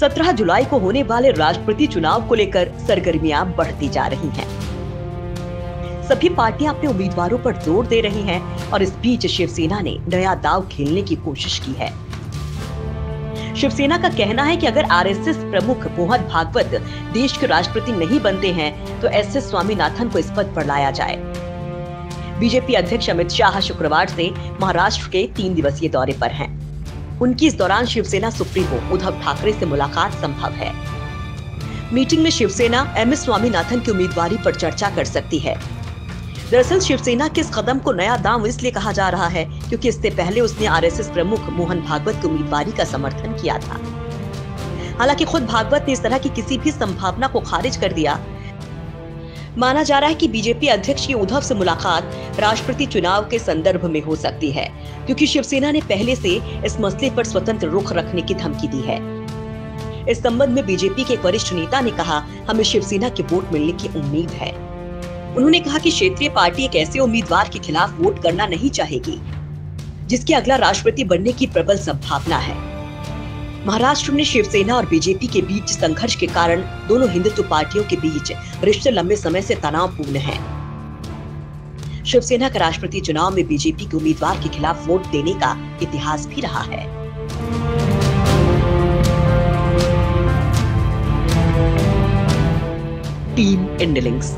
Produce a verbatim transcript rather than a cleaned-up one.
सत्रह जुलाई को होने वाले राष्ट्रपति चुनाव को लेकर सरगर्मियां बढ़ती जा रही हैं। सभी पार्टियां अपने उम्मीदवारों पर जोर दे रही हैं और इस बीच शिवसेना ने नया दांव खेलने की कोशिश की है। शिवसेना का कहना है कि अगर आरएसएस प्रमुख मोहन भागवत देश के राष्ट्रपति नहीं बनते हैं तो एस एस स्वामीनाथन को इस पद पर लाया जाए। बीजेपी अध्यक्ष अमित शाह शुक्रवार से महाराष्ट्र के तीन दिवसीय दौरे पर हैं। उनकी इस दौरान शिवसेना सुप्रीमो उद्धव ठाकरे से मुलाकात संभव है। मीटिंग में शिवसेना एम एस स्वामीनाथन की उम्मीदवारी पर चर्चा कर सकती है। दरअसल शिवसेना के इस कदम को नया दांव इसलिए कहा जा रहा है क्योंकि इससे पहले उसने आरएसएस प्रमुख मोहन भागवत की उम्मीदवारी का समर्थन किया था। हालांकि खुद भागवत ने इस तरह की किसी भी संभावना को खारिज कर दिया। माना जा रहा है कि बीजेपी अध्यक्ष की उद्धव से मुलाकात राष्ट्रपति चुनाव के संदर्भ में हो सकती है क्योंकि शिवसेना ने पहले से इस मसले पर स्वतंत्र रुख रखने की धमकी दी है। इस संबंध में बीजेपी के वरिष्ठ नेता ने कहा, हमें शिवसेना के वोट मिलने की उम्मीद है। उन्होंने कहा कि क्षेत्रीय पार्टी एक ऐसे उम्मीदवार के खिलाफ वोट करना नहीं चाहेगी जिसके अगला राष्ट्रपति बनने की प्रबल संभावना है। महाराष्ट्र में शिवसेना और बीजेपी के बीच संघर्ष के कारण दोनों हिंदुत्व पार्टियों के बीच रिश्ते लंबे समय से तनावपूर्ण हैं। शिवसेना का राष्ट्रपति चुनाव में बीजेपी के उम्मीदवार के खिलाफ वोट देने का इतिहास भी रहा है। टीम इंडलिंग्स।